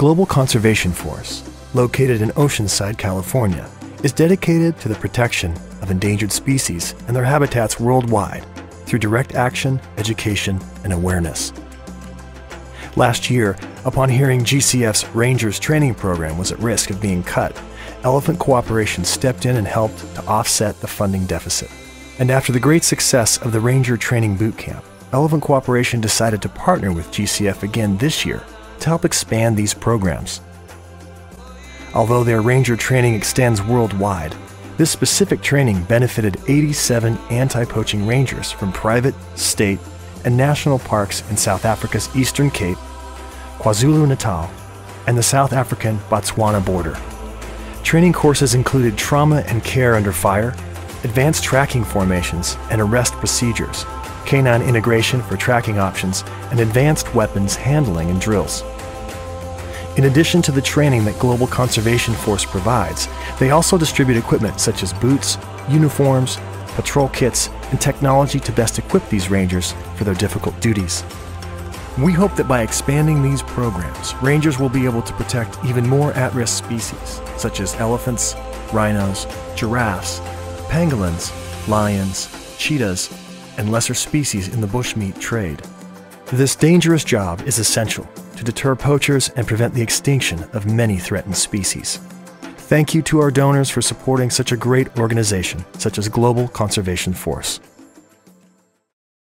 Global Conservation Force, located in Oceanside, California, is dedicated to the protection of endangered species and their habitats worldwide through direct action, education, and awareness. Last year, upon hearing GCF's Rangers training program was at risk of being cut, Elephant Cooperation stepped in and helped to offset the funding deficit. And after the great success of the Ranger training boot camp, Elephant Cooperation decided to partner with GCF again this year to help expand these programs. Although their Ranger training extends worldwide, this specific training benefited 87 anti-poaching rangers from private, state, and national parks in South Africa's Eastern Cape, KwaZulu-Natal, and the South African-Botswana border. Training courses included trauma and care under fire, advanced tracking formations and arrest procedures, canine integration for tracking options, and advanced weapons handling and drills. In addition to the training that Global Conservation Force provides, they also distribute equipment such as boots, uniforms, patrol kits, and technology to best equip these rangers for their difficult duties. We hope that by expanding these programs, rangers will be able to protect even more at-risk species, such as elephants, rhinos, giraffes, pangolins, lions, cheetahs, and lesser species in the bushmeat trade. This dangerous job is essential to deter poachers and prevent the extinction of many threatened species. Thank you to our donors for supporting such a great organization, such as Global Conservation Force.